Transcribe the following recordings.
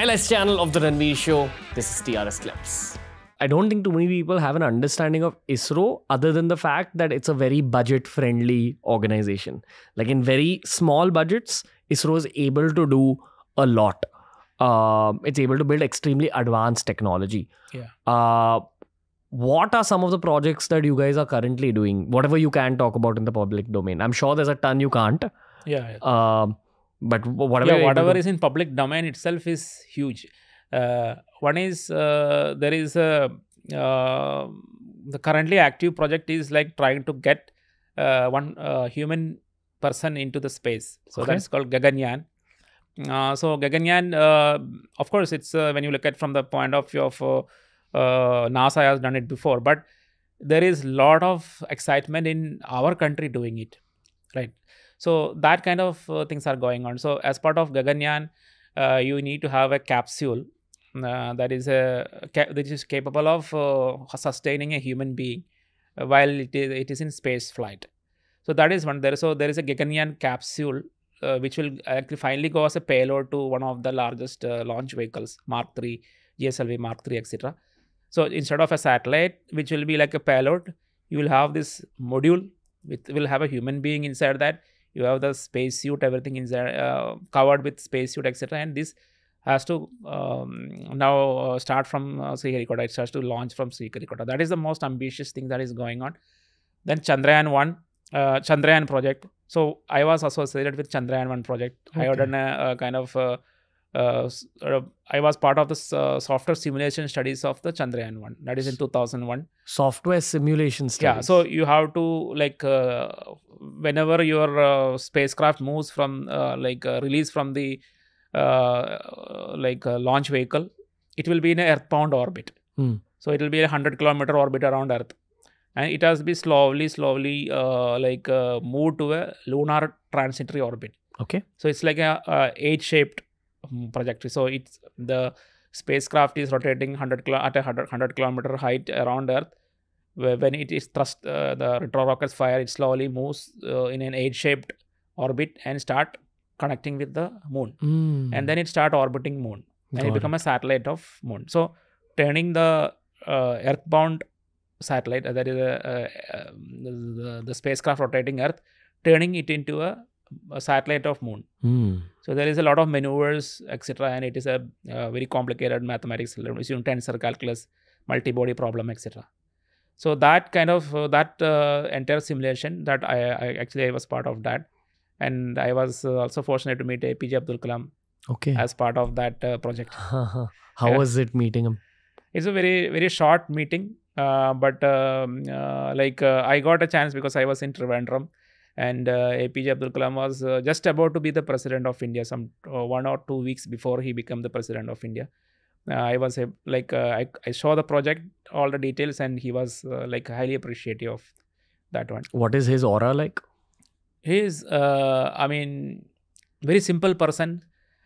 highlights channel of The Ranveer Show. This is TRS Clips. I don't think too many people have an understanding of ISRO other than the fact that it's a very budget-friendly organization. Like in very small budgets, ISRO is able to do a lot. It's able to build extremely advanced technology. Yeah. What are some of the projects that you guys are currently doing? Whatever you can talk about in the public domain. I'm sure there's a ton you can't. Yeah. But whatever, yeah, whatever is in public domain itself is huge. One is there is a, the currently active project is like trying to get one human person into the space. So okay. That's called Gaganyaan. So Gaganyaan, of course, it's when you look at from the point of view of NASA has done it before, but there is a lot of excitement in our country doing it, right? So that kind of things are going on. So as part of Gaganyaan, you need to have a capsule that is capable of sustaining a human being while it is in space flight. So that is one there. So there is a Gaganyaan capsule which will finally go as a payload to one of the largest launch vehicles, Mark III, GSLV Mark III, etc. So instead of a satellite, which will be like a payload, you will have this module with will have a human being inside that. You have the spacesuit, everything inside covered with spacesuit, etc. And this has to now start from Sriharikota. It starts to launch from Sriharikota. That is the most ambitious thing that is going on. Then Chandrayaan 1, Chandrayaan project. So I was associated with Chandrayaan 1 project. Okay. I had done a kind of I was part of the software simulation studies of the Chandrayaan 1. That is in 2001. Software simulation studies. Yeah. So you have to like whenever your spacecraft moves from release from the launch vehicle, it will be in an earthbound orbit. Hmm. So it will be a 100-kilometer orbit around Earth, and it has to be slowly moved to a lunar transitory orbit. Okay. So it's like a H-shaped projectile. So it's the spacecraft is rotating at a 100-kilometer height around Earth. When it is thrust, the retro rockets fire, it slowly moves in an H-shaped orbit and start connecting with the moon. Mm. And then it start orbiting moon. And it become a satellite of moon. So turning the earthbound satellite, that is the spacecraft rotating Earth, turning it into a satellite of moon. Mm. So there is a lot of maneuvers, etc. And it is a very complicated mathematics, tensor calculus, multi-body problem, etc. So that kind of entire simulation that I was part of that, and I was also fortunate to meet APJ Abdul Kalam. Okay. As part of that project. How was it meeting him? It's a very very short meeting. I got a chance because I was in Trivandrum, and APJ Abdul Kalam was just about to be the president of India. Some 1 or 2 weeks before he became the president of India, I was I saw the project, all the details, and he was highly appreciative of that one. What is his aura like? He is, very simple person,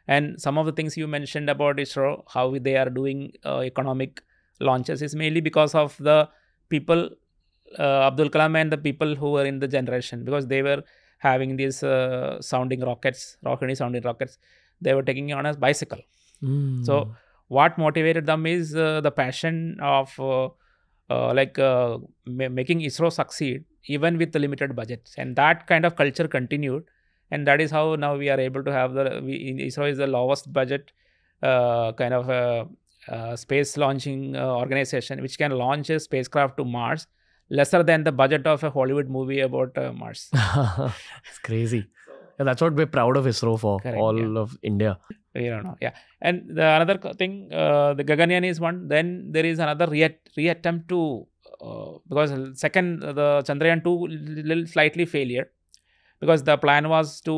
and some of the things you mentioned about ISRO, how they are doing economic launches is mainly because of the people, Abdul Kalam and the people who were in the generation, because they were having these rockety sounding rockets. They were taking it on a bicycle. Mm. So what motivated them is the passion of making ISRO succeed even with the limited budgets, and that kind of culture continued, and that is how now we are able to have ISRO is the lowest budget space launching organization, which can launch a spacecraft to Mars lesser than the budget of a Hollywood movie about Mars. It's crazy. Yeah, that's what we're proud of ISRO for. Correct, all yeah. of India. We don't know. Yeah. And the another thing, the Gaganyaan is one. Then there is another reattempt to because second the Chandrayaan 2 little slightly failure, because the plan was to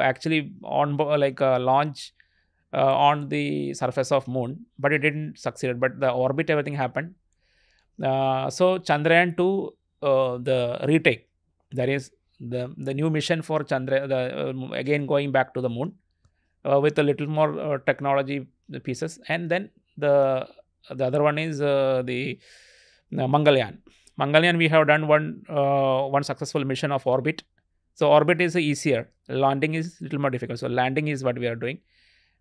actually launch on the surface of moon, but it didn't succeed, but the orbit everything happened. So Chandrayaan 2 the retake, that is the new mission for Chandrayaan, again going back to the moon with a little more technology pieces. And then the other one is the Mangalyaan. Mangalyaan we have done one successful mission of orbit. So orbit is easier, landing is little more difficult. So landing is what we are doing.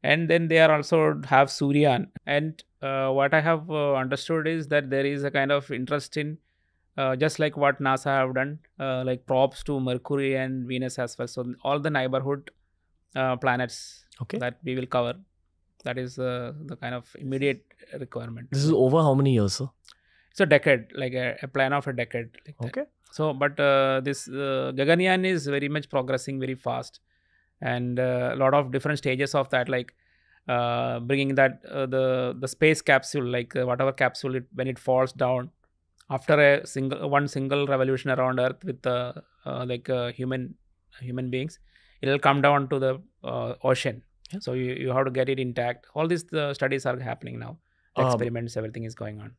And then they are also have Suryan. And what I have understood is that there is a kind of interest in just like what NASA have done, like probes to Mercury and Venus as well. So all the neighborhood planets that we will cover. That is the kind of immediate requirement. This is over how many years, sir? It's a decade, like a plan of a decade. Like that. So, but this Gaganyaan is very much progressing very fast. And a lot of different stages of that, like bringing that the space capsule, like whatever capsule, when it falls down after a single revolution around Earth with like human beings, it will come down to the ocean. Yeah. So you have to get it intact. All these studies are happening now. Experiments, everything is going on.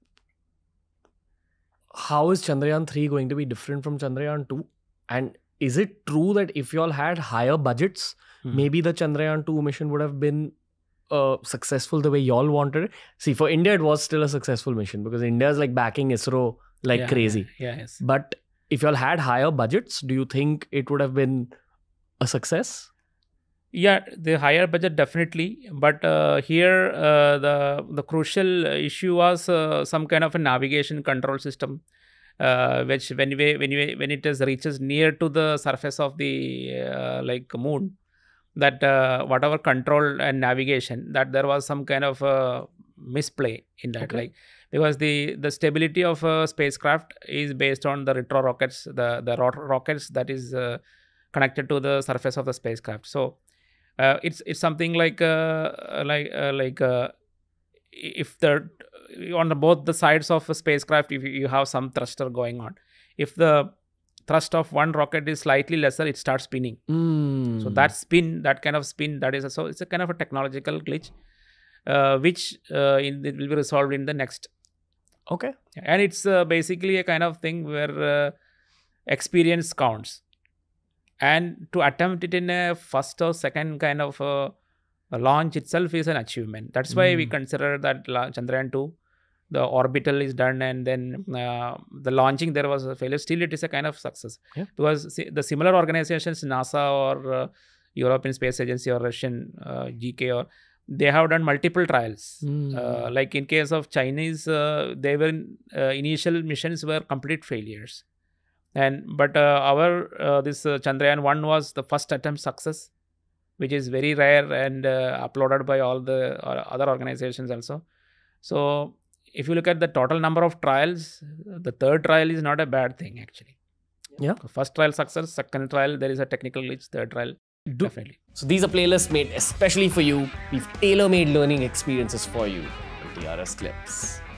How is Chandrayaan 3 going to be different from Chandrayaan 2? And is it true that if you all had higher budgets, maybe the Chandrayaan 2 mission would have been successful the way you all wanted it? See, for India, it was still a successful mission because India is like backing ISRO like crazy. Yes. But if you all had higher budgets, do you think it would have been a success? Yeah, the higher budget definitely, but here the crucial issue was some kind of a navigation control system, which when it is reaches near to the surface of the like moon, that whatever control and navigation, that there was some kind of misplay in that, like because the stability of a spacecraft is based on the retro rockets, the rockets that is connected to the surface of the spacecraft. So it's something like if the on the both the sides of a spacecraft, if you have some thruster going on, if the thrust of one rocket is slightly lesser, it starts spinning. So that kind of spin, that is so it's a kind of a technological glitch, which it will be resolved in the next. And it's basically a kind of thing where experience counts. And to attempt it in a first or second kind of a launch itself is an achievement. That's why we consider that Chandrayaan 2, the orbital is done, and then the launching, there was a failure. Still, it is a kind of success. Because the similar organizations, NASA or European Space Agency or Russian GK, or they have done multiple trials. Like in case of Chinese, they were initial missions were complete failures. And but our this Chandrayaan 1 was the first attempt success, which is very rare and applauded by all the other organizations also. So if you look at the total number of trials, the third trial is not a bad thing actually. First trial success, second trial there is a technical glitch, third trial definitely. So these are playlists made especially for you. We've tailor-made learning experiences for you. TRS Clips.